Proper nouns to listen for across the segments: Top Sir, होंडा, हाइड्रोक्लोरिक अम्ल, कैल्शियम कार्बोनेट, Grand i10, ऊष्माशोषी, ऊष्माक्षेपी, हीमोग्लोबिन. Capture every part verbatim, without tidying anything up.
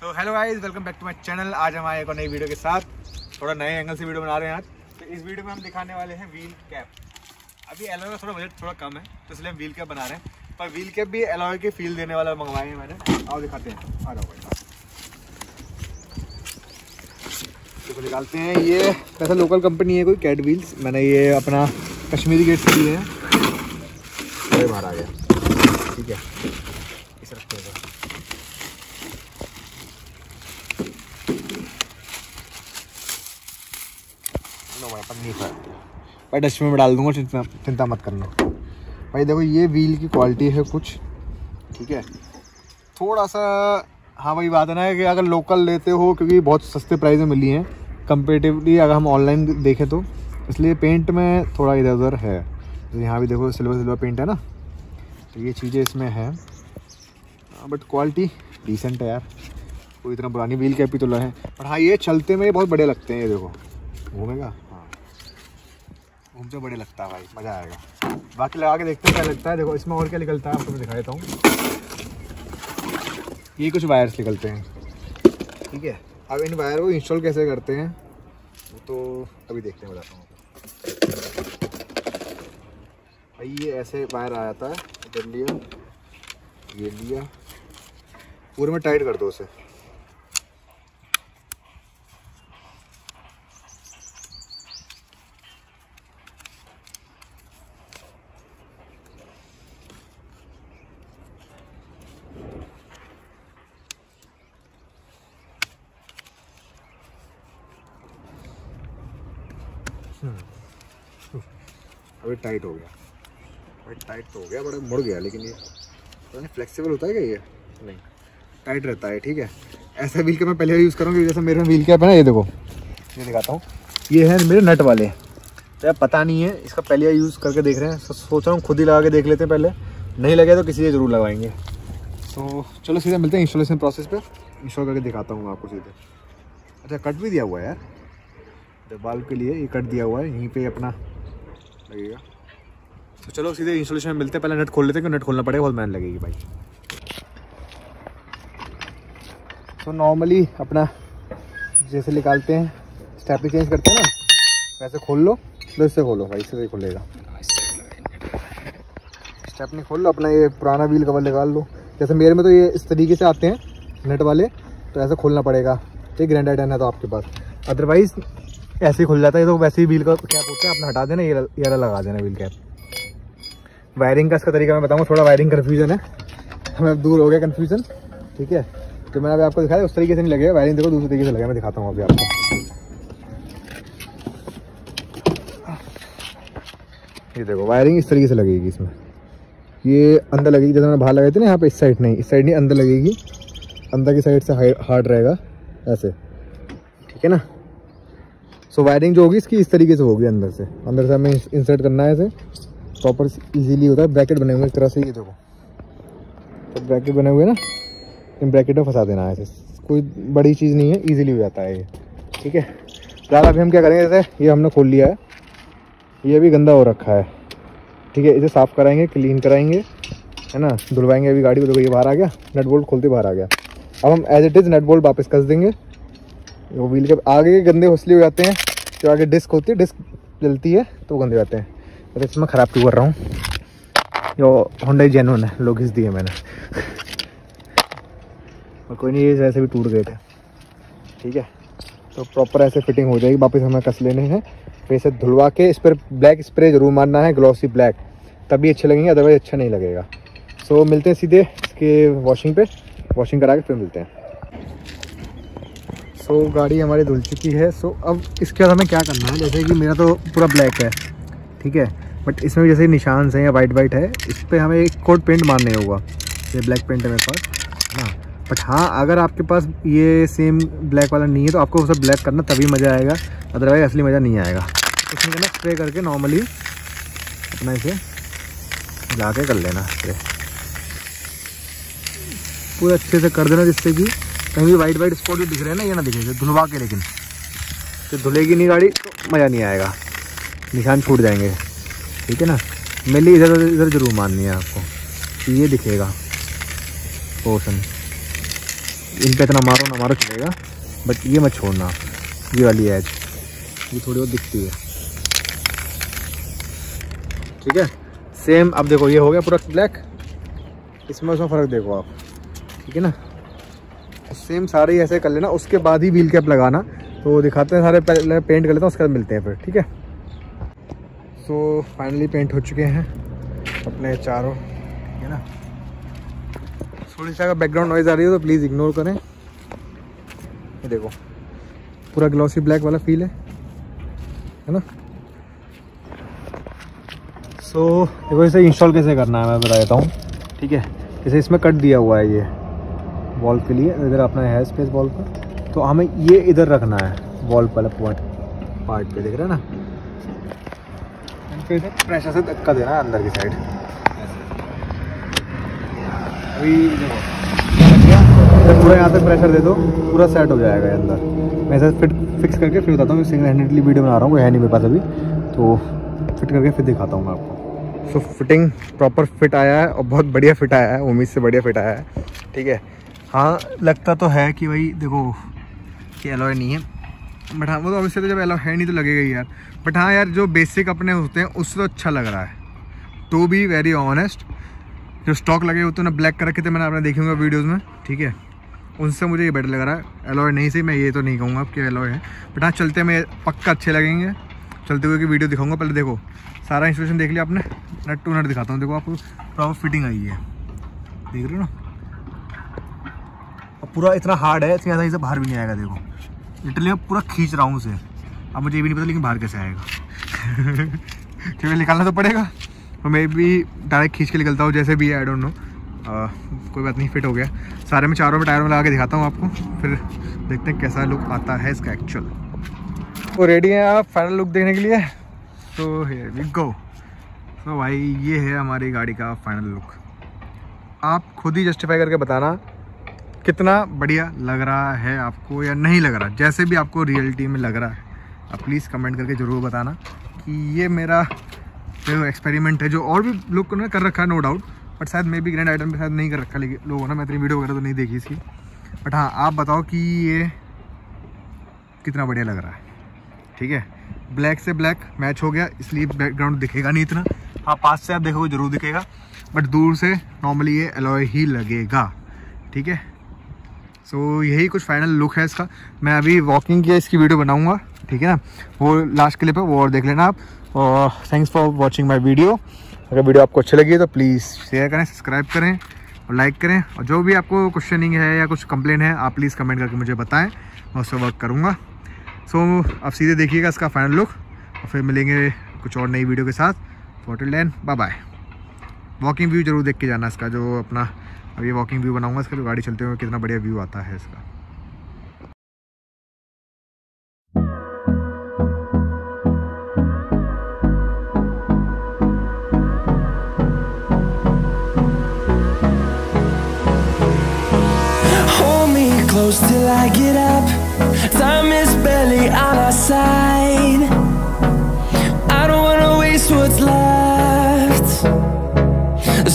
So hello guys, welcome back to my channel. आज हम आए एक और नई वीडियो के साथ, थोड़ा नए एंगल से वीडियो बना रहे हैं आज। तो इस वीडियो में हम दिखाने वाले हैं व्हील कैप। अभी एलॉय का थोड़ा बजट थोड़ा कम है तो इसलिए हम व्हील कैप बना रहे हैं, पर व्हील कैप भी एलॉय की फील देने वाला मंगवाए हैं मैंने। और दिखाते हैं, आ जाओ भाई, निकालते हैं। ये वैसे लोकल कंपनी है कोई, कैट व्हील्स। मैंने ये अपना कश्मीरी गेट से लिए हैं, बाहर आ गया। ठीक है, इस रखते हैं। भाई डस्टबिन में डाल दूंगा, चिंता चिंता मत करना। भाई देखो, ये व्हील की क्वालिटी है कुछ, ठीक है। थोड़ा सा हाँ वही बात है ना कि अगर लोकल लेते हो, क्योंकि बहुत सस्ते प्राइस में मिली हैं कंपेरेटिवली अगर हम ऑनलाइन देखें तो, इसलिए पेंट में थोड़ा इधर उधर है। तो यहाँ भी देखो सिल्वर सिल्वर पेंट है ना, तो ये चीज़ें इसमें हैं, बट क्वालिटी डिसेंट है यार। कोई इतना पुरानी व्हील कैप भी तो है, पर हाँ ये चलते में बहुत बढ़िया लगते हैं। ये देखो घूमेगा, घूमते बड़े लगता है भाई, मज़ा आएगा। बाकी लगा के देखते हैं क्या लगता है। देखो इसमें और क्या निकलता है, आपको मैं दिखा देता हूँ। ये कुछ वायर्स निकलते हैं, ठीक है। अब इन वायर को इंस्टॉल कैसे करते हैं वो तो अभी देखते हैं, बताता हूँ। भाई ये ऐसे वायर आ जाता है, इधर लिया, ये लिया, पूरे में टाइट कर दो उसे। अभी टाइट हो गया भाई, टाइट तो हो गया, बड़ा मुड़ गया। लेकिन ये पता नहीं फ्लेक्सिबल होता है क्या, ये नहीं टाइट रहता है, ठीक है। ऐसा व्हील कैप मैं पहले यूज़ करूँगी, जैसे मेरे व्हील कैप है ना। ये देखो, ये दिखाता हूँ, ये है मेरे नट वाले। तो पता नहीं है, इसका पहले यूज़ करके देख रहे हैं, सोच रहा हूँ खुद ही लगा के देख लेते हैं। पहले नहीं लगे तो किसी से ज़रूर लगाएंगे। तो चलो सीधे मिलते हैं इंस्टॉलेशन प्रोसेस पर, इंस्टॉल करके दिखाता हूँ आपको सीधे। अच्छा कट भी दिया हुआ है यार, बाल के लिए ये कट दिया हुआ है, यहीं पे अपना लगेगा। तो चलो सीधे इंस्टॉलेशन में मिलते हैं। पहले नट खोल लेते हैं, क्योंकि नट खोलना पड़ेगा, बहुत मेहनत लगेगी भाई। तो नॉर्मली अपना जैसे निकालते हैं, स्टेपनी चेंज करते हैं ना, वैसे खोल लो, तो इससे खोलो भाई, इससे नहीं खोलेगा। स्टेपनी खोल लो, अपना ये पुराना व्हील कवर निकाल लो। जैसे मेरे में तो ये इस तरीके से आते हैं नट वाले, तो ऐसे खोलना पड़ेगा। ठीक, ग्रैंड आई टेन है तो आपके पास, अदरवाइज ऐसे ही खुल जाता है। तो वैसे ही व्हील का कैप होता है, अपना हटा देना, ये ये लगा देना व्हील कैप। वायरिंग का इसका तरीका मैं बताऊँगा, थोड़ा वायरिंग कन्फ्यूजन है, हमें दूर हो गया कन्फ्यूजन, ठीक है। तो मैंने अभी आपको दिखाया, उस तरीके से नहीं लगेगा वायरिंग, देखो दूसरे तरीके से लगेगा। मैं दिखाता हूँ अभी आपको, ये देखो वायरिंग इस तरीके से लगेगी। इसमें ये अंदर लगेगी, जैसे मैंने बाहर लगाई थी ना, यहाँ पर इस साइड नहीं, इस साइड नहीं, अंदर लगेगी। अंदर की साइड से हार्ड रहेगा ऐसे, ठीक है ना। सो वायरिंग जो होगी इसकी इस तरीके से होगी, अंदर से अंदर से हमें इंसर्ट करना है ऐसे, प्रॉपर इजीली होता है। ब्रैकेट बने हुए इस तरह से, ये देखो तो ब्रैकेट बने हुए ना, इन ब्रैकेट में फंसा देना है ऐसे, कोई बड़ी चीज़ नहीं है, इजीली हो जाता है ये, ठीक है। ज़्यादा अभी हम क्या करेंगे, जैसे ये हमने खोल लिया है, ये अभी गंदा हो रखा है, ठीक है। इसे साफ़ कराएंगे, क्लीन कराएंगे, है ना, धुलवाएंगे अभी गाड़ी को। देखो ये बाहर आ गया, नट बोल्ट खोलते बाहर आ गया। अब हम as it is nut bolt वापस कस देंगे। वो व्हील के आगे के गंदे हौसले हो जाते हैं, जो आगे डिस्क होती है, डिस्क जलती है तो वो गंदे हो जाते हैं। अरे इसमें ख़राब क्यों कर रहा हूँ, यो होंडा जेन्युइन है, लोग घिस दिए मैंने। और कोई नहीं, ये ऐसे भी टूट गए थे, ठीक है। तो प्रॉपर ऐसे फिटिंग हो जाएगी, वापस हमें कस लेने हैं। फिर से धुलवा के इस पर ब्लैक स्प्रे जरूर मारना है, ग्लॉसी ब्लैक, तभी अच्छे लगेंगे, अदरवाइज अच्छा नहीं लगेगा। सो मिलते हैं सीधे इसके वॉशिंग पे, वॉशिंग करा के फिर मिलते हैं। तो गाड़ी हमारी धुल चुकी है। सो अब इसके बाद हमें क्या करना है, जैसे कि मेरा तो पूरा ब्लैक है, ठीक है, बट इसमें जैसे निशान से या वाइट वाइट है, इस पर हमें एक कोट पेंट मारने होगा। ये ब्लैक पेंट है मेरे पास हाँ, बट हाँ अगर आपके पास ये सेम ब्लैक वाला नहीं है तो आपको उसे ब्लैक करना, तभी मज़ा आएगा, अदरवाइज असली मज़ा नहीं आएगा। इसमें करना स्प्रे करके नॉर्मली अपना इसे ला के कर लेना, स्प्रे पूरा अच्छे से कर देना, जिससे कि कहीं वाइट वाइट स्पॉट भी दिख रहे हैं ना, ये ना दिखेंगे धुलवा के। लेकिन तो धुलेगी नहीं गाड़ी तो मज़ा नहीं आएगा, निशान छूट जाएंगे, ठीक है ना। मेनली इधर इधर जरूर मारनी है आपको, ये दिखेगा पोर्शन, इनका इतना मारो ना मारो चलेगा, बट ये मत छोड़ना। ये वाली एज ये थोड़ी बहुत दिखती है, ठीक है। सेम अब देखो ये हो गया पूरा ब्लैक, इसमें उसमें फ़र्क देखो आप, ठीक है ना। सेम सारे ही ऐसे कर लेना, उसके बाद ही व्हील कैप लगाना। तो दिखाते हैं सारे, पहले पेंट कर लेता हूँ उसके बाद मिलते हैं फिर, ठीक है। सो फाइनली पेंट हो चुके हैं अपने चारों, ठीक है ना। थोड़ी सी अगर बैकग्राउंड नॉइज़ आ रही है तो प्लीज़ इग्नोर करें। ये देखो पूरा ग्लॉसी ब्लैक वाला फील है, है ना। सो so, देखो इसे इंस्टॉल कैसे करना है मैं बता देता हूँ, ठीक है। जैसे इसमें कट दिया हुआ है ये वॉल के लिए, इधर अपना है स्पेस वॉल पर, तो हमें ये इधर रखना है वॉल पर पार्ट पे, देख रहे हैं ना। फिर प्रेशर से धक्का देना है अंदर की साइड। अभी देखो पूरा यहाँ पे प्रेशर दे दो, पूरा सेट हो जाएगा अंदर। मैं ऐसा फिट फिक्स करके फिर बताता हूँ, सिंगल हैंडेडली वीडियो बना रहा हूँ, कोई है नहीं मेरे पास अभी, तो फिट करके फिर दिखाता हूँ मैं आपको। So so, fitting proper fit आया है और बहुत बढ़िया फिट आया है, उम्मीद से बढ़िया फिट आया है, ठीक है। हाँ लगता तो है कि भाई देखो कि एलॉय नहीं है, बट हाँ वो तो ऑब्वियसली तो जब एलॉय है नहीं तो लगेगा ही यार। बट हाँ यार जो बेसिक अपने होते हैं उससे तो अच्छा लग रहा है, टू बी वेरी ऑनेस्ट। जो स्टॉक लगे होते हैं ना ब्लैक कलर के, तो मैंने आपने देखे होंगे वीडियोज़ में, ठीक है, उनसे मुझे ये बेटर लग रहा है। एलॉय नहीं सही, मैं ये तो नहीं कहूँगा कि एलॉय है, बट हाँ चलते में पक्का अच्छे लगेंगे। चलते हुए कि वीडियो दिखाऊंगा, पहले देखो सारा इंस्टॉलेशन देख लिया आपने, नट टू नट दिखाता हूँ। देखो आपको प्रॉपर फिटिंग आई है, देख रहे हो ना। अब पूरा इतना हार्ड है इसमें, ऐसा ही सब बाहर भी नहीं आएगा। देखो लिटरली मैं पूरा खींच रहा हूँ उसे, अब मुझे ये भी नहीं पता लेकिन बाहर कैसे आएगा क्योंकि निकालना तो पड़ेगा। तो मैं भी डायरेक्ट खींच के निकलता हूँ जैसे भी, आई डोंट नो, कोई बात नहीं, फिट हो गया। सारे में चारों में टायरों में लगा के दिखाता हूँ आपको, फिर देखते हैं कैसा लुक आता है इसका एक्चुअल। तो रेडी हैं आप फाइनल लुक देखने के लिए, तो हियर वी गो। तो भाई ये है हमारी गाड़ी का फाइनल लुक, आप खुद ही जस्टिफाई करके बताना कितना बढ़िया लग रहा है आपको या नहीं लग रहा, जैसे भी आपको रियलिटी में लग रहा है। आप प्लीज़ कमेंट करके ज़रूर बताना कि ये मेरा जो एक्सपेरिमेंट है, जो और भी लोग ने कर रखा है नो डाउट, बट शायद मैं भी ग्रैंड आइटम के साथ नहीं कर रखा लोगों ने, मैं इतनी वीडियो वगैरह तो नहीं देखी इसकी। बट हाँ आप बताओ कि ये कितना बढ़िया लग रहा है, ठीक है। ब्लैक से ब्लैक मैच हो गया, इसलिए बैकग्राउंड दिखेगा नहीं इतना। हाँ पास से आप देखोगे जरूर दिखेगा, बट दूर से नॉर्मली ये एलॉय ही लगेगा, ठीक है। सो यही कुछ फाइनल लुक है इसका। मैं अभी वॉकिंग की इसकी वीडियो बनाऊंगा, ठीक है ना, वो लास्ट क्लिप है, वो और देख लेना आप। और thanks for watching my video. अगर वीडियो आपको अच्छी लगी है तो प्लीज़ शेयर करें, सब्सक्राइब करें और लाइक करें। और जो भी आपको क्वेश्चनिंग है या कुछ कंप्लेन है आप प्लीज़ कमेंट करके मुझे बताएँ, मैं उससे वर्क करूँगा। सो so, आप सीधे देखिएगा इसका फाइनल लुक और फिर मिलेंगे कुछ और नई वीडियो के साथ। So till then bye bye. Walking view जरूर देख के जाना इसका, जो अपना अब ये वॉकिंग व्यू बनाऊंगा इसका, जो गाड़ी चलते हुए कितना बढ़िया व्यू आता है इसका। Close till I get up, time is barely on our side. I don't wanna waste what's left. The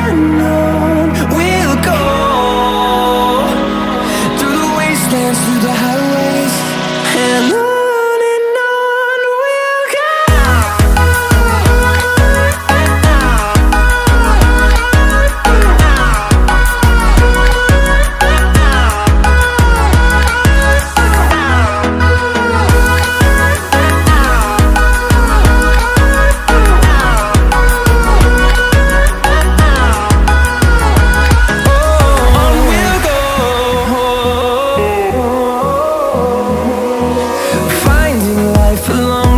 and on we'll go, through the wastelands, through the highways, and on. For long